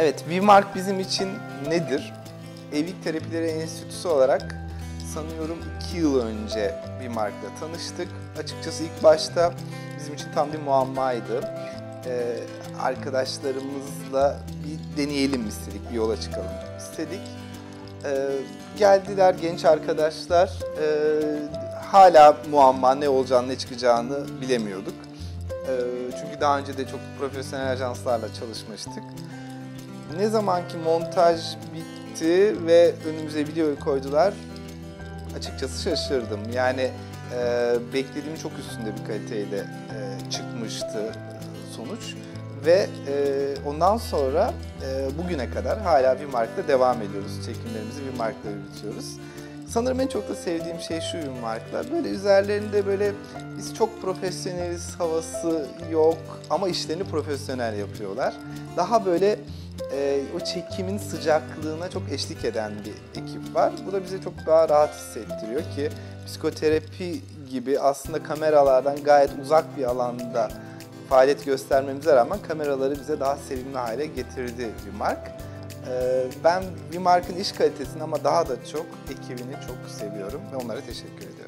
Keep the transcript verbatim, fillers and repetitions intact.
Evet, Vimark bizim için nedir? Evlilik Terapileri Enstitüsü olarak sanıyorum iki yıl önce Vimark'la tanıştık. Açıkçası ilk başta bizim için tam bir muammaydı. Ee, arkadaşlarımızla bir deneyelim istedik, bir yola çıkalım istedik. Ee, geldiler genç arkadaşlar. Ee, hala muamma, ne olacağını, ne çıkacağını bilemiyorduk. Ee, çünkü daha önce de çok profesyonel ajanslarla çalışmıştık. Ne zamanki montaj bitti ve önümüze videoyu koydular, açıkçası şaşırdım. Yani e, beklediğim çok üstünde bir kaliteyle e, çıkmıştı sonuç. Ve e, ondan sonra e, bugüne kadar hala Vimark'ta devam ediyoruz. Çekimlerimizi Vimark'ta yürütüyoruz. Sanırım en çok da sevdiğim şey şu Vimark'lar. Böyle üzerlerinde böyle biz çok profesyoneliz havası yok ama işlerini profesyonel yapıyorlar. Daha böyle e, o çekimin sıcaklığına çok eşlik eden bir ekip var. Bu da bize çok daha rahat hissettiriyor ki psikoterapi gibi aslında kameralardan gayet uzak bir alanda faaliyet göstermemize rağmen kameraları bize daha sevimli hale getirdi Vimark. Ben Vimark'ın iş kalitesini ama daha da çok ekibini çok seviyorum ve onlara teşekkür ederim.